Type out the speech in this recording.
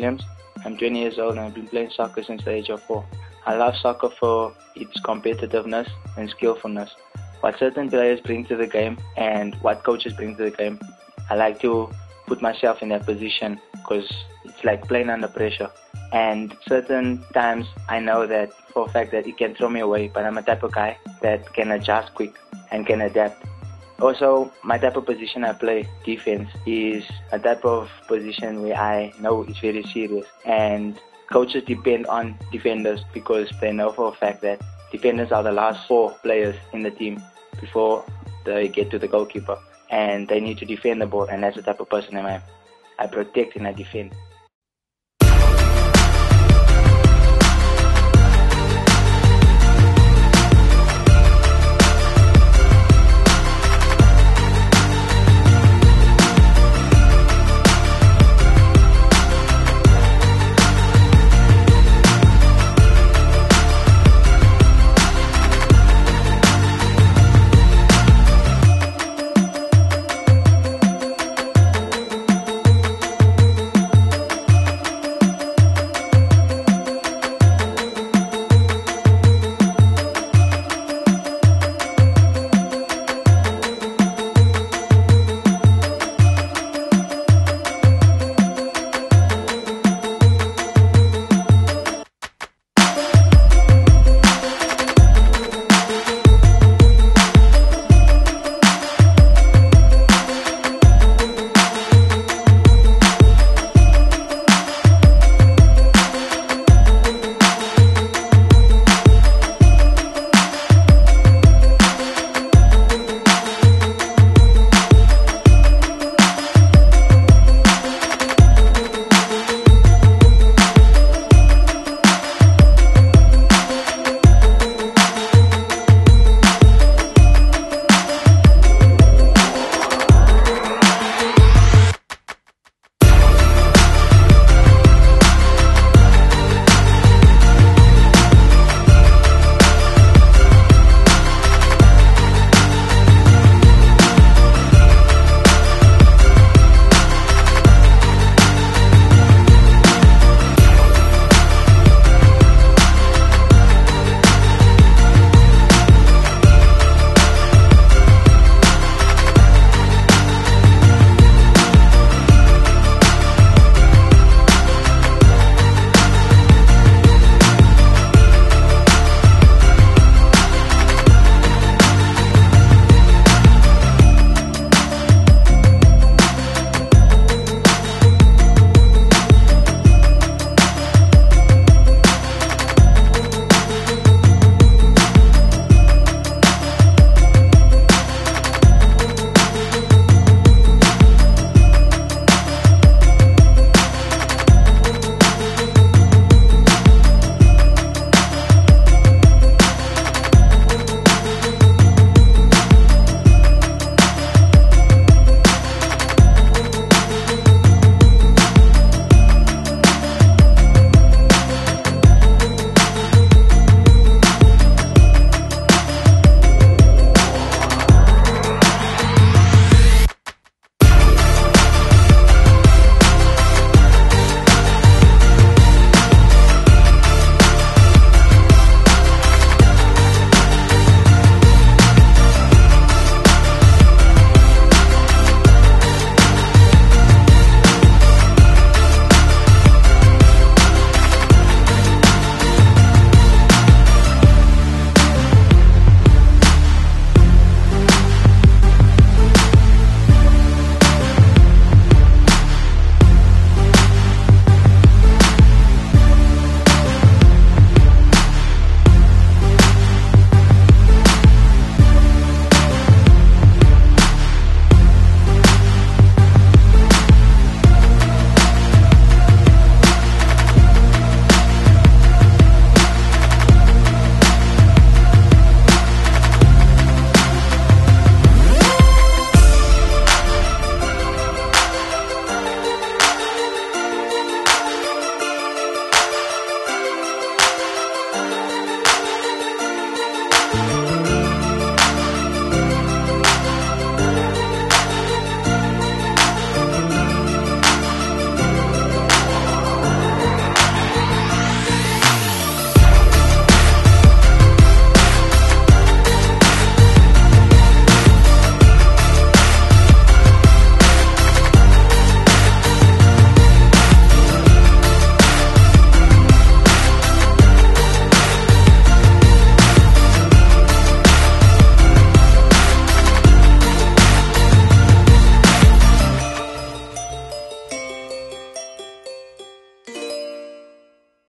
Williams. I'm 20 years old and I've been playing soccer since the age of 4. I love soccer for its competitiveness and skillfulness, what certain players bring to the game and what coaches bring to the game. I like to put myself in that position because it's like playing under pressure. And certain times I know that for a fact that it can throw me away, but I'm a type of guy that can adjust quick and can adapt. Also, my type of position I play, defense, is a type of position where I know it's very serious. And coaches depend on defenders because they know for a fact that defenders are the last 4 players in the team before they get to the goalkeeper. And they need to defend the ball, and that's the type of person I am. I protect and I defend.